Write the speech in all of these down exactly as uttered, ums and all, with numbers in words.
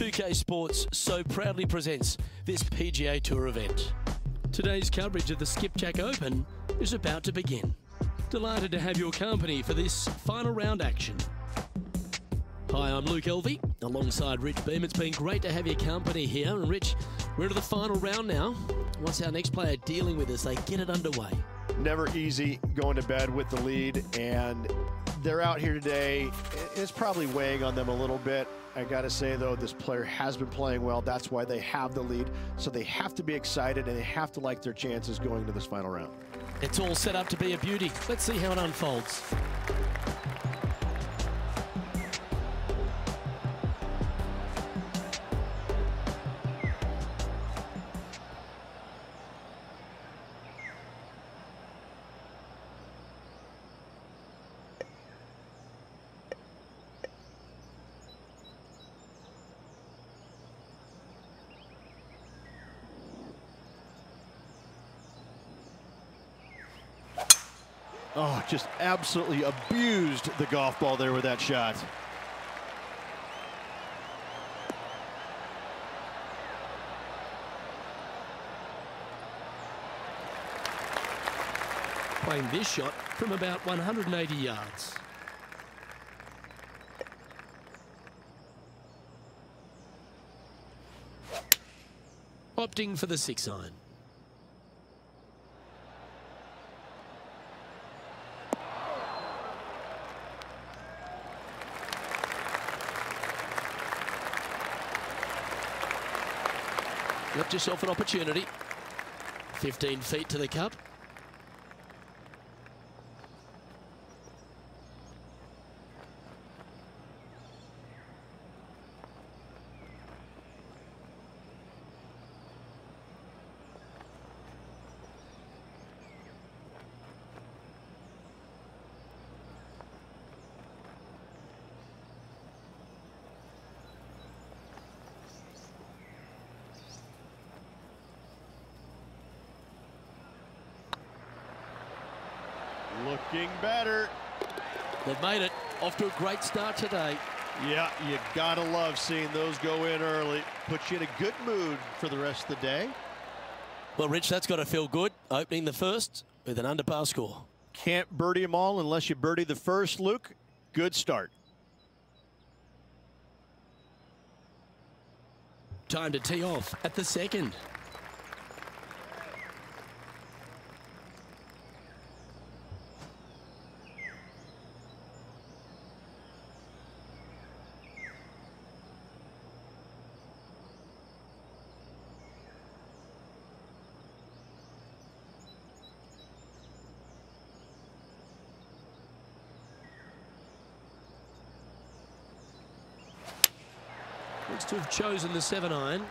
two K Sports so proudly presents this P G A Tour event. Today's coverage of the Skipjack Open is about to begin. Delighted to have your company for this final round action. Hi, I'm Luke Elvey, alongside Rich Beam. It's been great to have your company here. And Rich, we're into the final round now. What's our next player dealing with us? They get it underway. Never easy going to bed with the lead, and they're out here today. It's probably weighing on them a little bit. I gotta say though, this player has been playing well. That's why they have the lead. So they have to be excited and they have to like their chances going into this final round. It's all set up to be a beauty. Let's see how it unfolds. Oh, just absolutely abused the golf ball there with that shot. Playing this shot from about one hundred eighty yards. Opting for the six iron. Left yourself an opportunity. fifteen feet to the cup. Looking better. They've made it. Off to a great start today. Yeah, you gotta love seeing those go in early. Puts you in a good mood for the rest of the day. Well, Rich, that's got to feel good. Opening the first with an under par score. Can't birdie them all unless you birdie the first, Luke. Good start. Time to tee off at the second. Looks to have chosen the seven iron.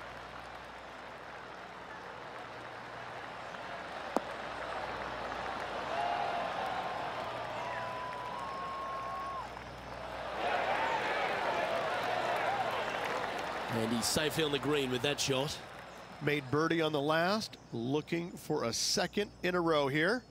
And he's safely on the green with that shot. Made birdie on the last, looking for a second in a row here.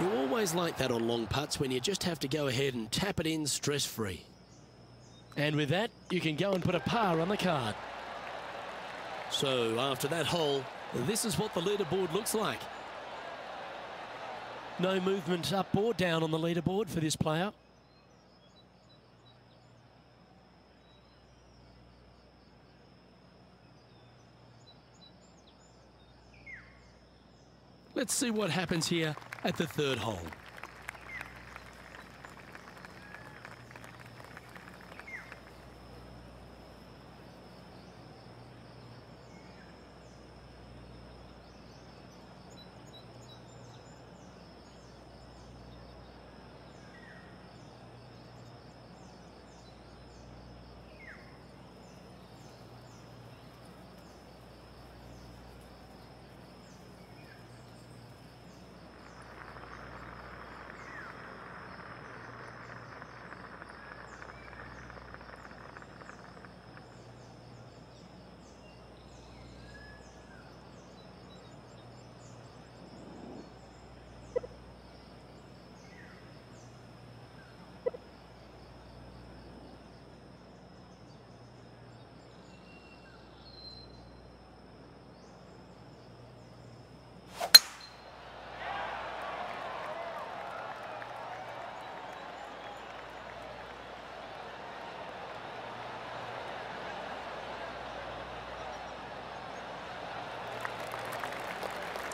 You always like that on long putts when you just have to go ahead and tap it in stress-free. And with that, you can go and put a par on the card. So after that hole, this is what the leaderboard looks like. No movement up or down on the leaderboard for this player. Let's see what happens here at the third hole.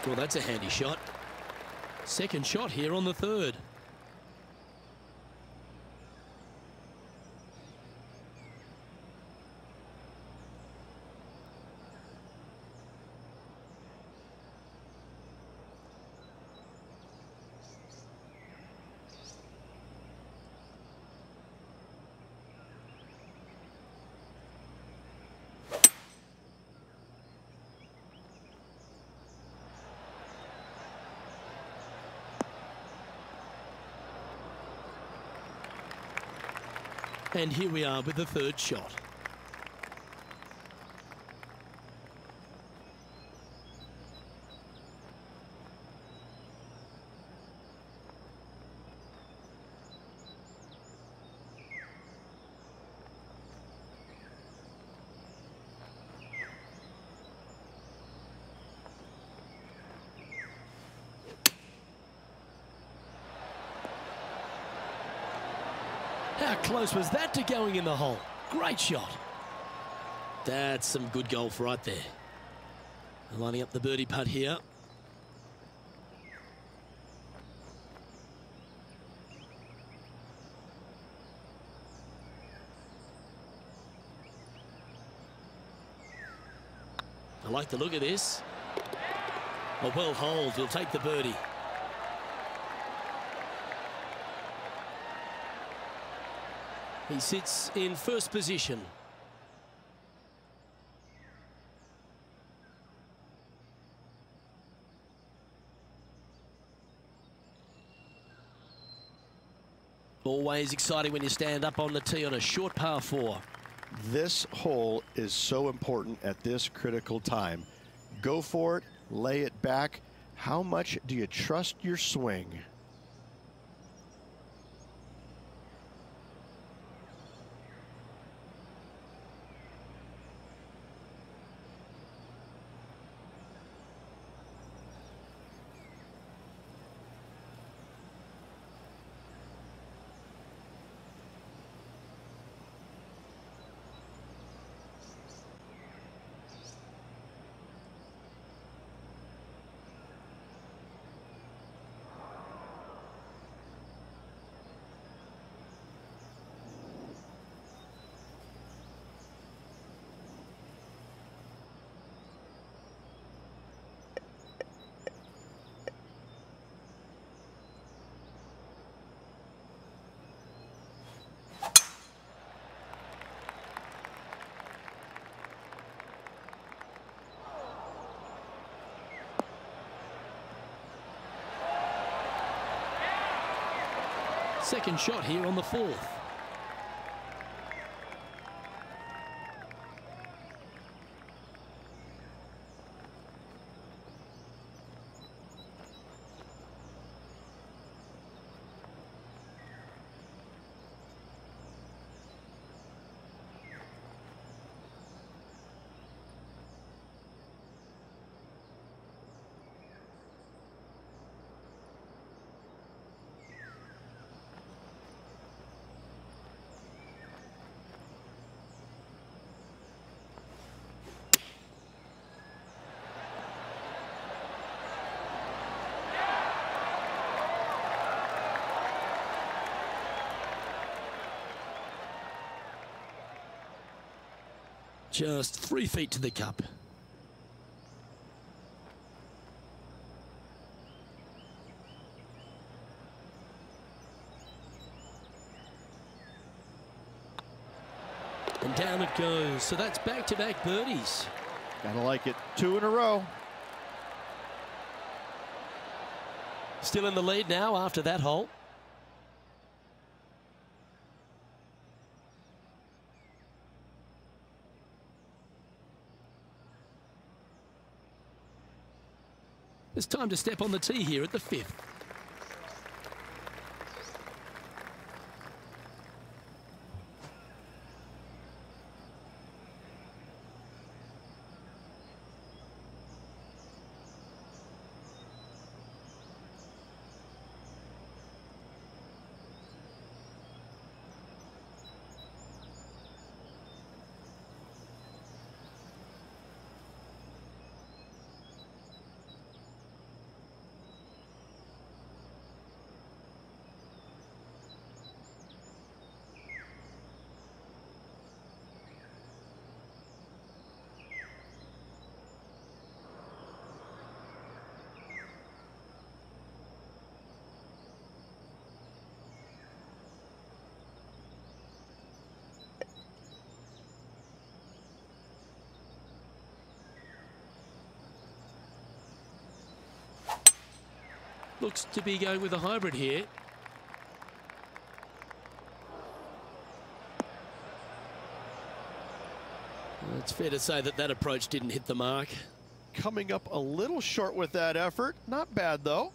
Well, that's a handy shot. Second shot here on the third. And here we are with the third shot. How close was that to going in the hole? Great shot. That's some good golf right there. Lining up the birdie putt here. I like the look of this. A well hold, he'll take the birdie. He sits in first position. Always exciting when you stand up on the tee on a short par four. This hole is so important at this critical time. Go for it, lay it back. How much do you trust your swing? Second shot here on the fourth. just three feet to the cup. And down it goes. So that's back-to-back birdies. Gotta like it. Two in a row. Still in the lead now after that hole. It's time to step on the tee here at the fifth. Looks to be going with a hybrid here. Well, it's fair to say that that approach didn't hit the mark. Coming up a little short with that effort. Not bad, though.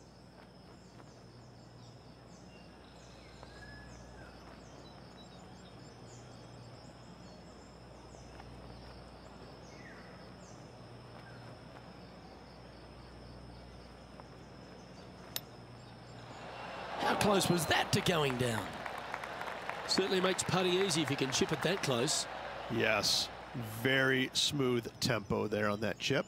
Close was that to going down. Certainly makes putting easy if you can chip it that close. Yes, very smooth tempo there on that chip.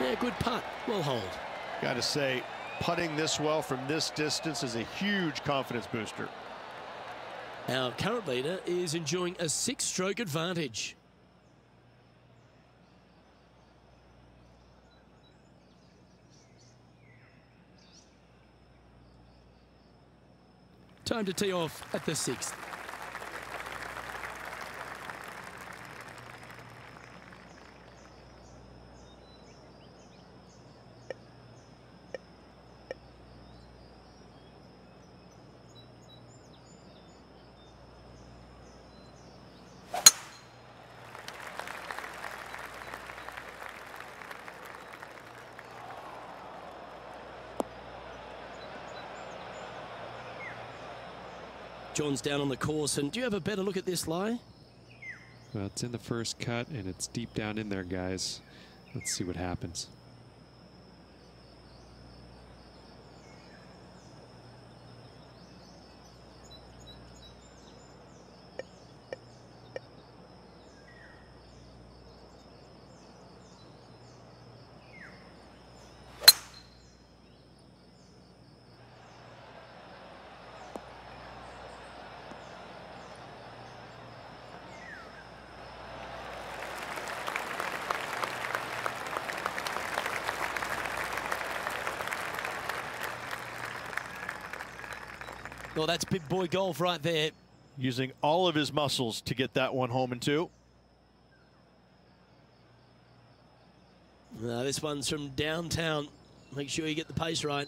Yeah, good putt. Well hold. Gotta say, putting this well from this distance is a huge confidence booster. Our current leader is enjoying a six-stroke advantage. Time to tee off at the sixth. John's down on the course, and do you have a better look at this lie? Well, it's in the first cut, and it's deep down in there, guys. Let's see what happens. Well, that's big boy golf right there. Using all of his muscles to get that one home in two. Uh, this one's from downtown. Make sure you get the pace right.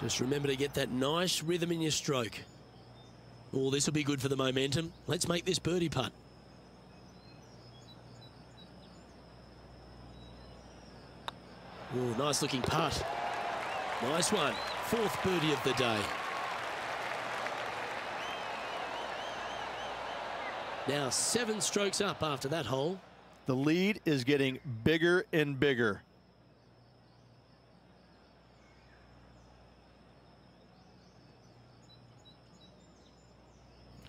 Just remember to get that nice rhythm in your stroke. Oh, this will be good for the momentum. Let's make this birdie putt. Oh, nice looking putt. Nice one. Fourth birdie of the day. Now seven strokes up after that hole. The lead is getting bigger and bigger.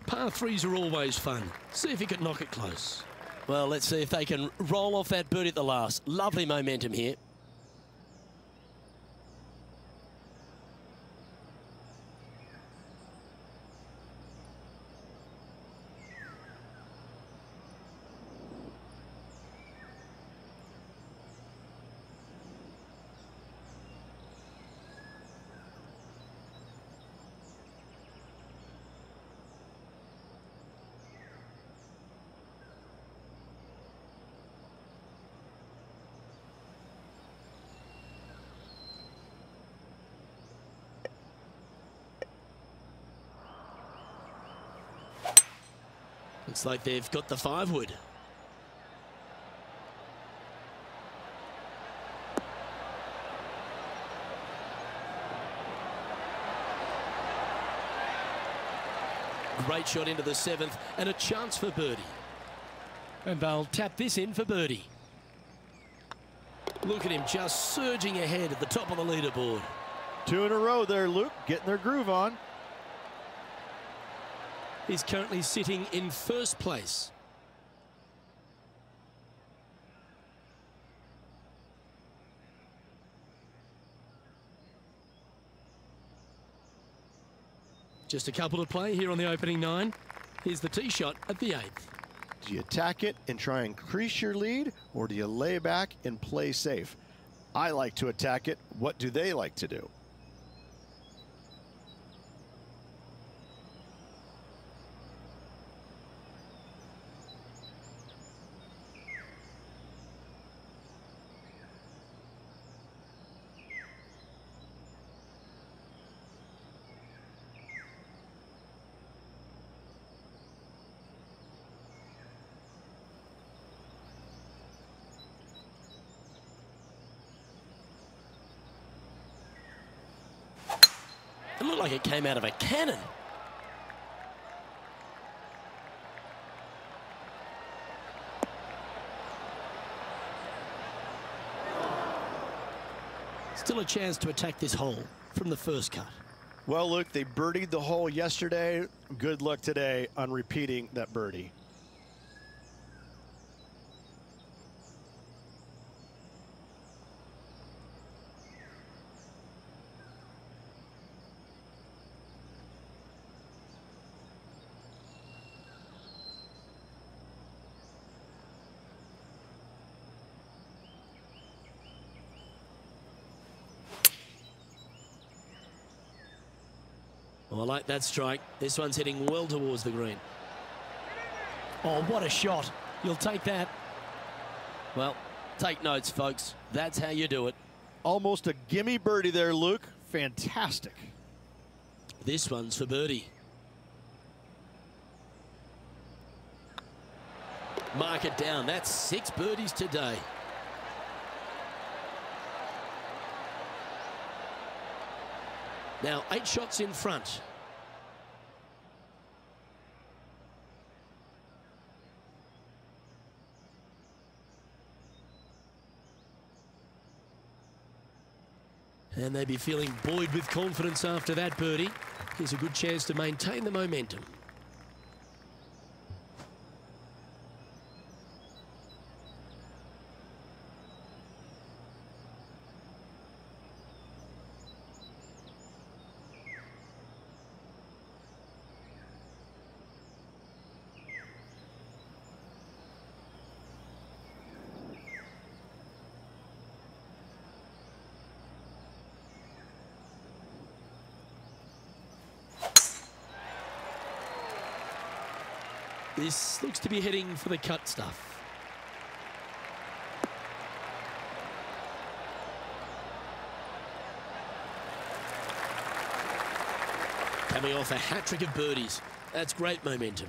Par threes are always fun. See if he can knock it close. Well, let's see if they can roll off that birdie at the last. Lovely momentum here. Looks like they've got the five wood. Great shot into the seventh and a chance for birdie. And they'll tap this in for birdie. Look at him just surging ahead at the top of the leaderboard. Two in a row there, Luke, getting their groove on. He's currently sitting in first place. Just a couple to play here on the opening nine. Here's the tee shot at the eighth. Do you attack it and try and increase your lead, or do you lay back and play safe? I like to attack it. What do they like to do? It looked like it came out of a cannon. Still a chance to attack this hole from the first cut. Well, look, they birdied the hole yesterday. Good luck today on repeating that birdie. I like that strike. This one's hitting well towards the green. Oh, what a shot. You'll take that. Well, take notes, folks. That's how you do it. Almost a gimme birdie there, Luke. Fantastic. This one's for birdie. Mark it down. That's six birdies today. Now, eight shots in front. And they'd be feeling buoyed with confidence after that birdie. Here's a good chance to maintain the momentum. This looks to be heading for the cut stuff. coming off a hat-trick of birdies. That's great momentum.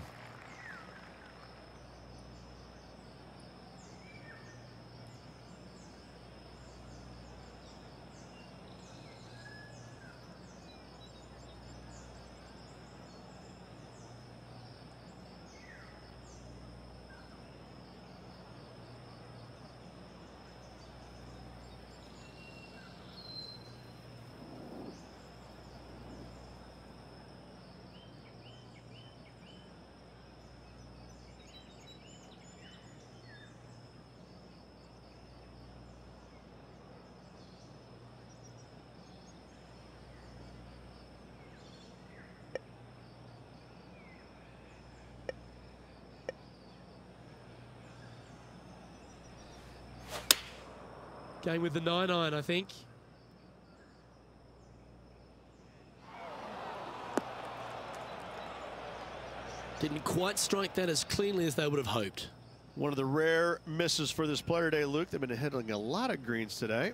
Going with the nine iron, I think. Didn't quite strike that as cleanly as they would have hoped. One of the rare misses for this player today, Luke. They've been handling a lot of greens today.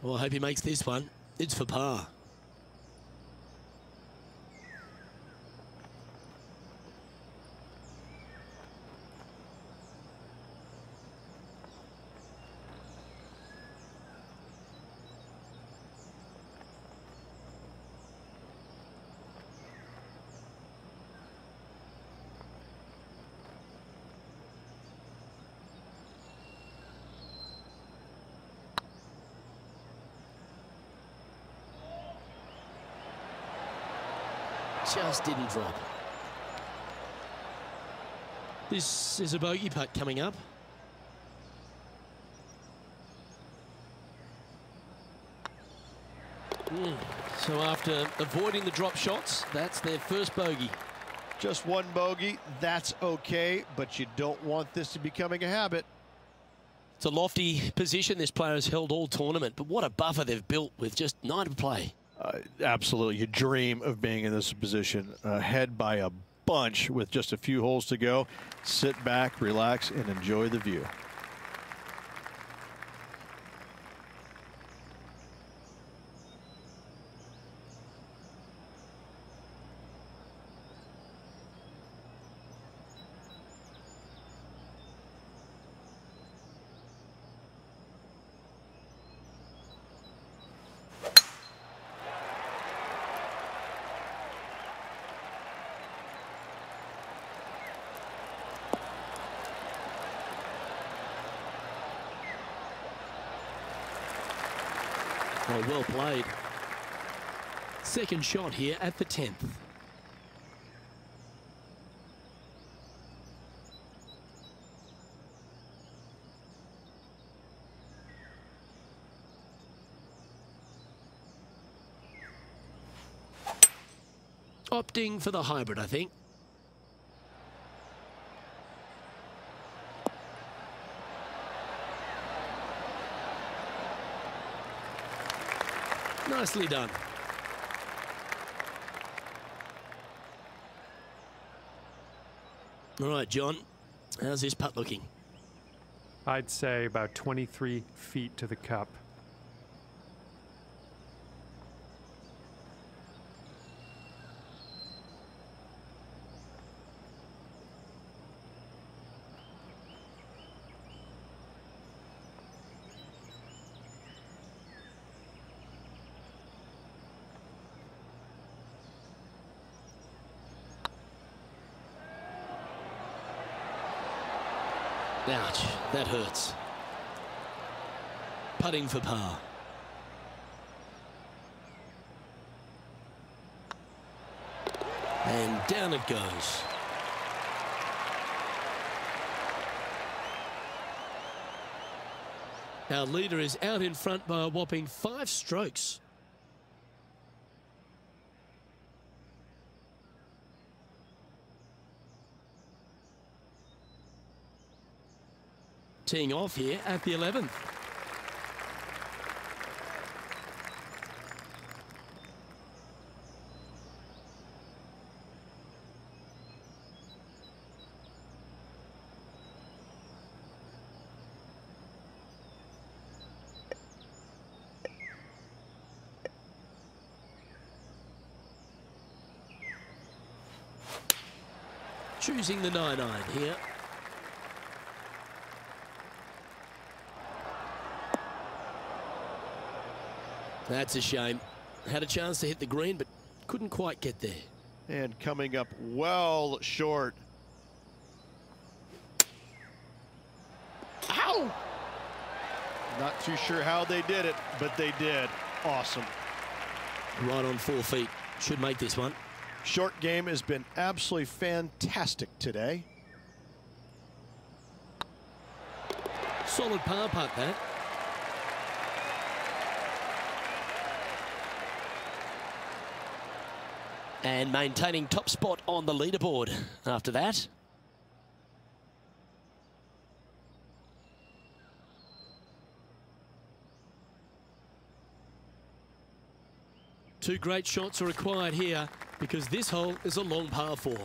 Well, I hope he makes this one. It's for par. Just didn't drop. This is a bogey putt coming up. Mm. So after avoiding the drop shots, that's their first bogey. Just one bogey, that's okay, but you don't want this to becoming a habit. It's a lofty position this player has held all tournament, but what a buffer they've built with just nine to play. Uh, absolutely. You dream of being in this position, ahead by a bunch with just a few holes to go. Sit back, relax, and enjoy the view. Oh, well played. Second shot here at the tenth. Opting for the hybrid, I think. Nicely done. All right, John, how's this putt looking? I'd say about twenty-three feet to the cup. Ouch, that hurts. Putting for par. And down it goes. Our leader is out in front by a whopping five strokes. Teeing off here at the eleventh. Choosing the nine iron here. That's a shame. Had a chance to hit the green, but couldn't quite get there. And coming up well short. Ow! Not too sure how they did it, but they did. Awesome. Right on four feet. Should make this one. Short game has been absolutely fantastic today. Solid par putt that. And maintaining top spot on the leaderboard after that. Two great shots are required here, because this hole is a long par four.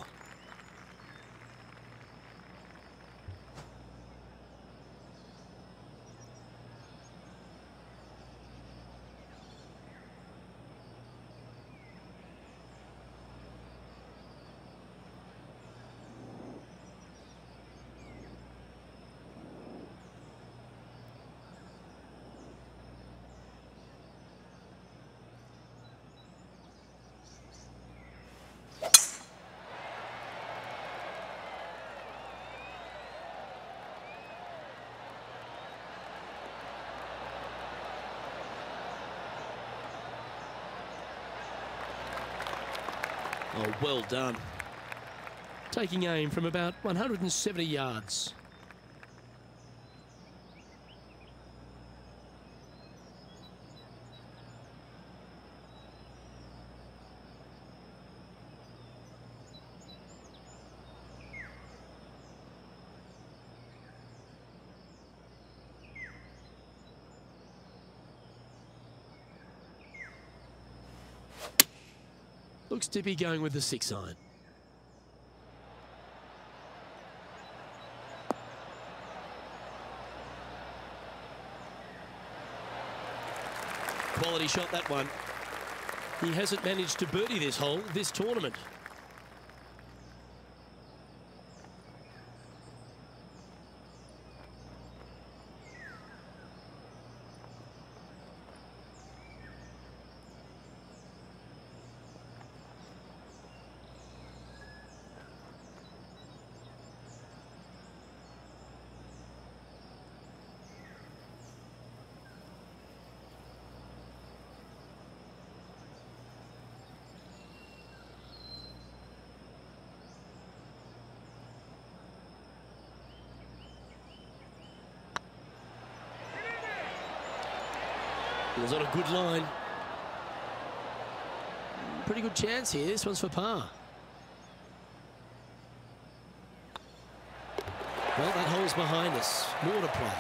Oh, well done. Taking aim from about one hundred seventy yards. Looks to be going with the six iron. Quality shot, that one. He hasn't managed to birdie this hole this tournament. Was on a good line. Pretty good chance here. This one's for par. Well, that hole's behind us. More to play.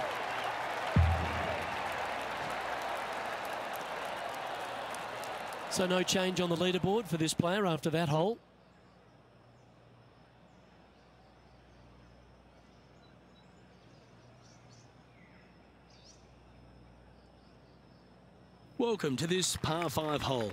So no change on the leaderboard for this player after that hole. Welcome to this par five hole.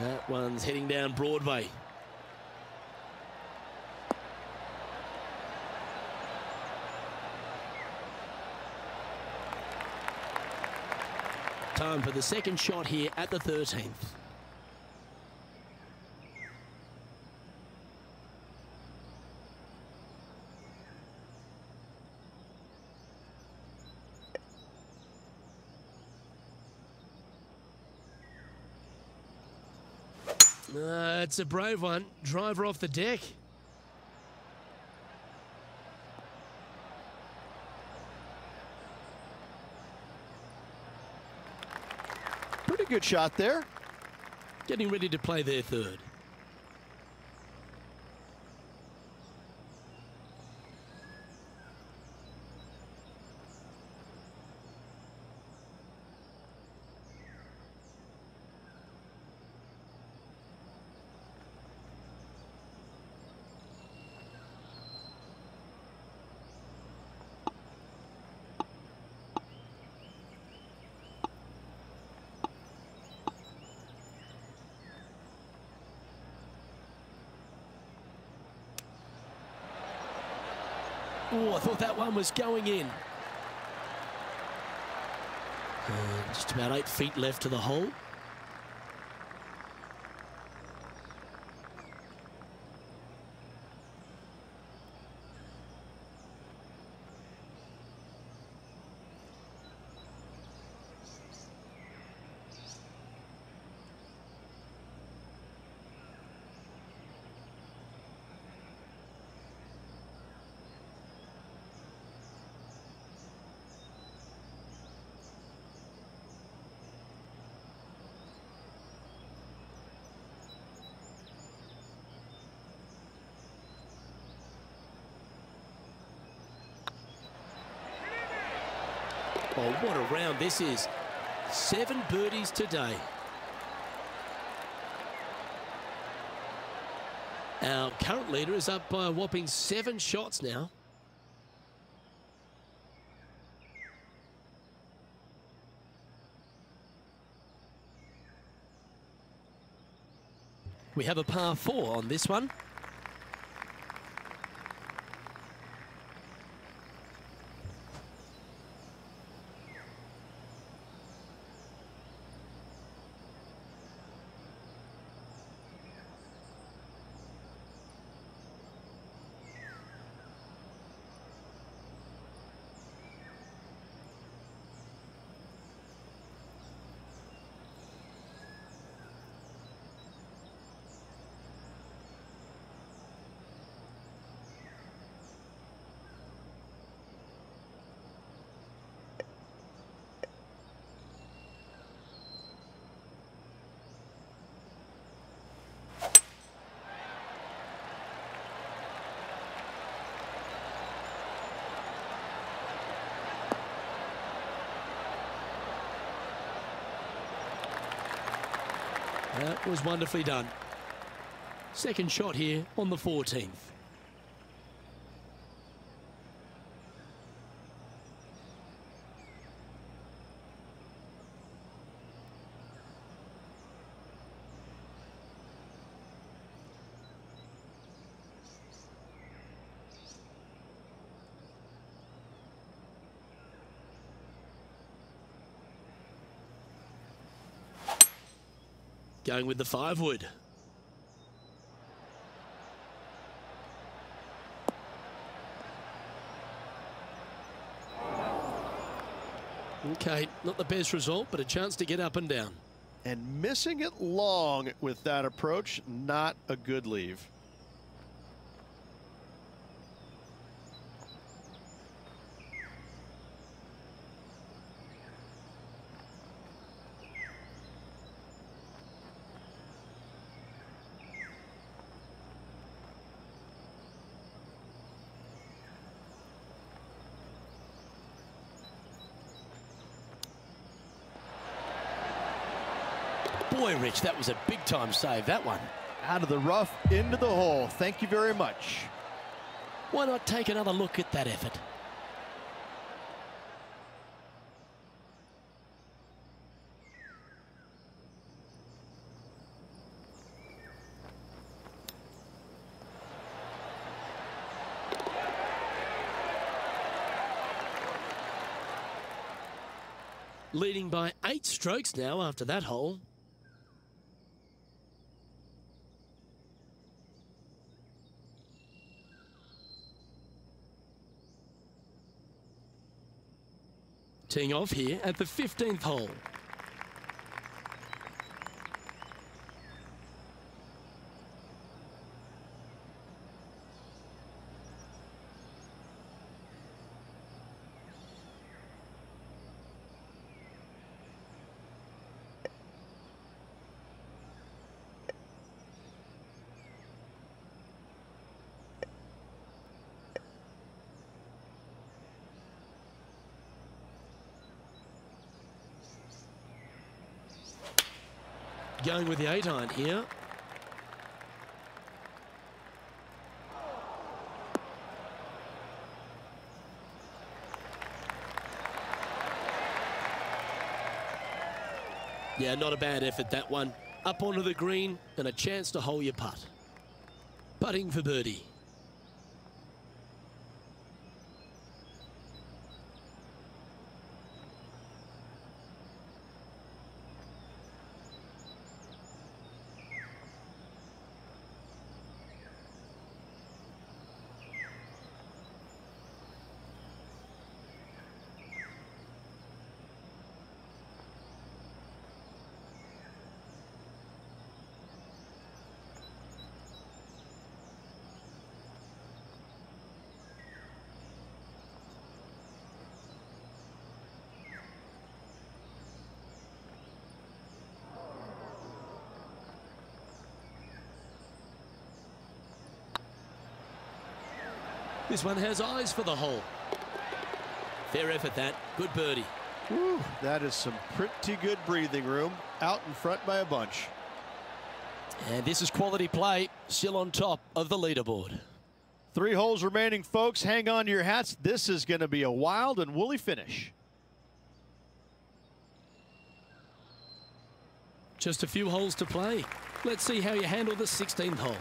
That one's heading down Broadway. Time for the second shot here at the thirteenth. Uh, it's a brave one. Driver off the deck. Pretty good shot there. Getting ready to play their third. Oh, I thought that one was going in. And just about eight feet left to the hole. Oh, what a round this is. Seven birdies today. Our current leader is up by a whopping seven shots now. We have a par four on this one. That was wonderfully done. Second shot here on the fourteenth. Going with the five wood. Okay, not the best result, but a chance to get up and down. And missing it long with that approach, not a good leave. Boy, Rich, that was a big-time save, that one. Out of the rough, into the hole. Thank you very much. Why not take another look at that effort? leading by eight strokes now after that hole. Teeing off here at the fifteenth hole. Going with the eight iron here. Yeah, not a bad effort, that one. Up onto the green and a chance to hole your putt. Putting for birdie. This one has eyes for the hole. Fair effort that. Good birdie. Woo, that is some pretty good breathing room. Out in front by a bunch. And this is quality play. Still on top of the leaderboard. Three holes remaining, folks. Hang on to your hats. This is going to be a wild and woolly finish. Just a few holes to play. Let's see how you handle the sixteenth hole.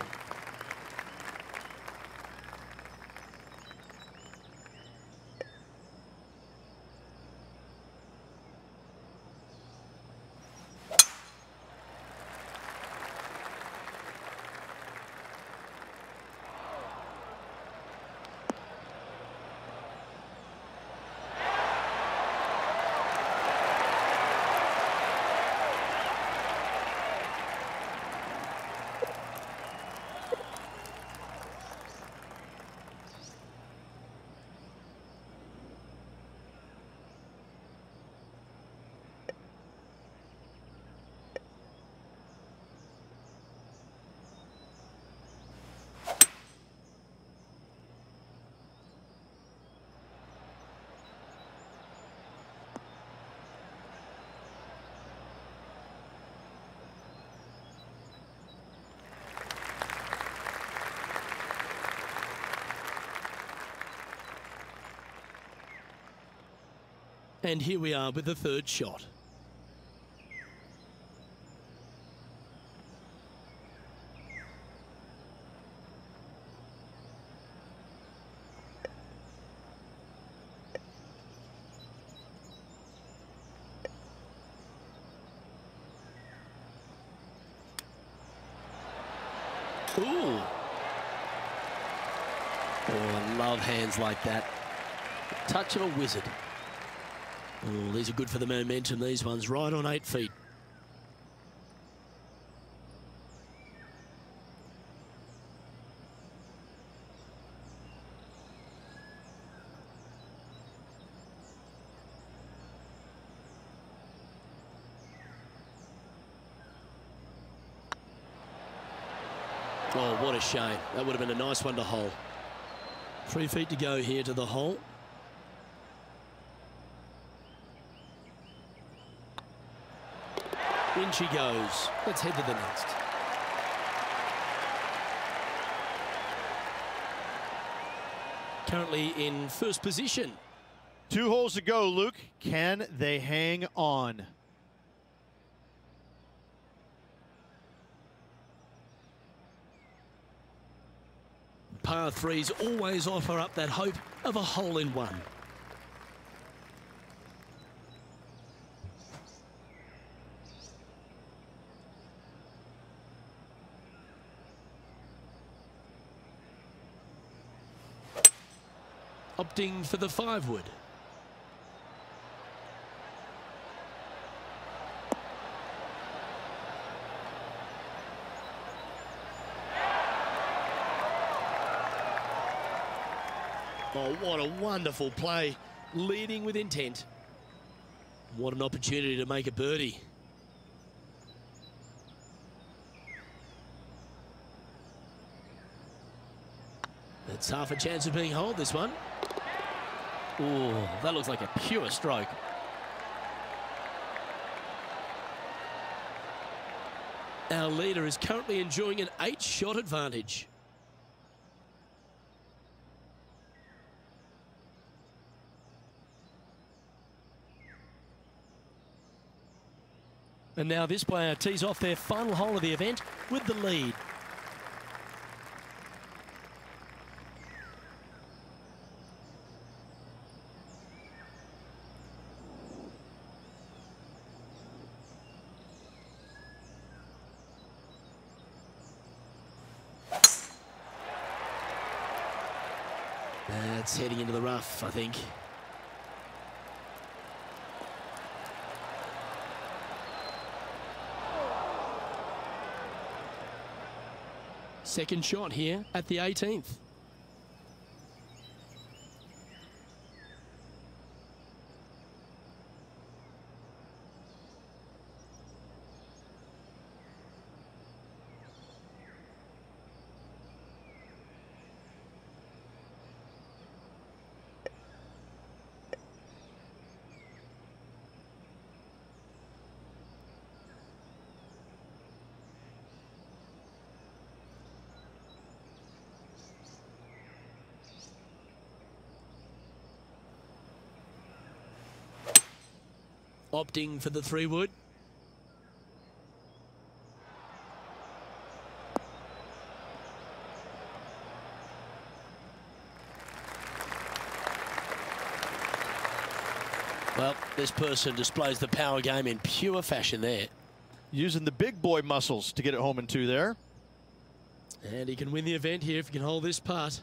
And here we are with the third shot. Ooh. Oh, I love hands like that. Touch of a wizard. Ooh, these are good for the momentum, these ones, right on eight feet. Oh, what a shame. That would have been a nice one to hole. Three feet to go here to the hole. In she goes. Let's head to the next. Currently in first position. Two holes to go, Luke. Can they hang on? Par threes always offer up that hope of a hole in one. opting for the five wood. Oh, what a wonderful play, leading with intent. What an opportunity to make a birdie. That's half a chance of being holed, this one. Oh, that looks like a pure stroke. Our leader is currently enjoying an eight-shot advantage. And now this player tees off their final hole of the event with the lead. That's heading into the rough, I think. Second shot here at the eighteenth. Opting for the three wood. Well, this person displays the power game in pure fashion there. Using the big boy muscles to get it home in two there. And he can win the event here if he can hold this putt.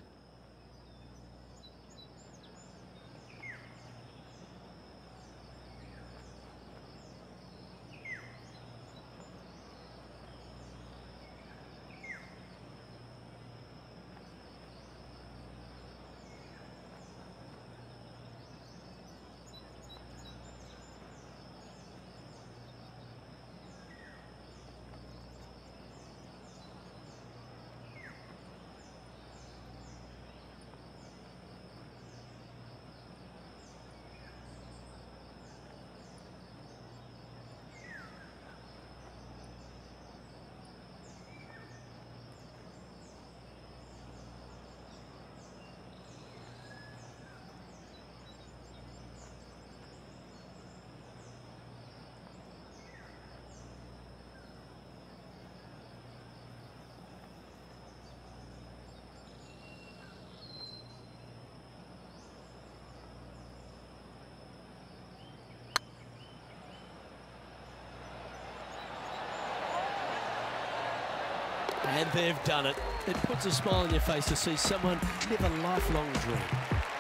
And they've done it. It puts a smile on your face to see someone live a lifelong dream.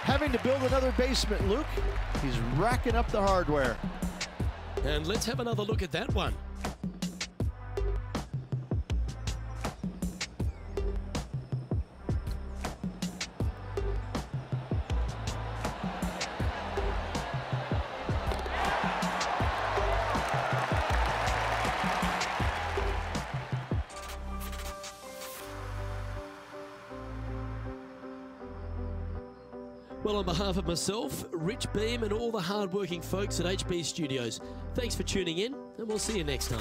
Having to build another basement, Luke. He's racking up the hardware. And let's have another look at that one. Well, on behalf of myself, Rich Beam, and all the hard-working folks at H B Studios, thanks for tuning in, and we'll see you next time.